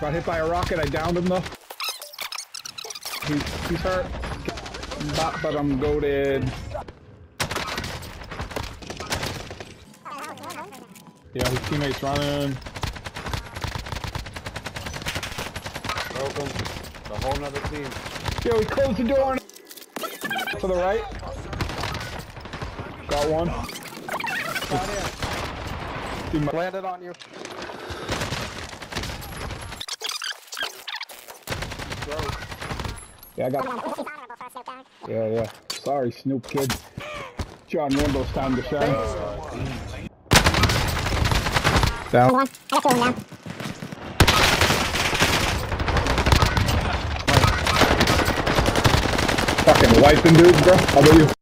Got hit by a rocket. I downed him though. He's hurt. Bot, but I'm goated. Yeah, his teammates running. Broke him. The whole nother team. Yeah, we closed the door on to the right. Got one. Dude, my landed on you. Yeah, I got. Yeah. Sorry, Snoop Kid. John Rambo's time to shine. Down. I got two of them now. Fucking wiping dudes, bro. How about you?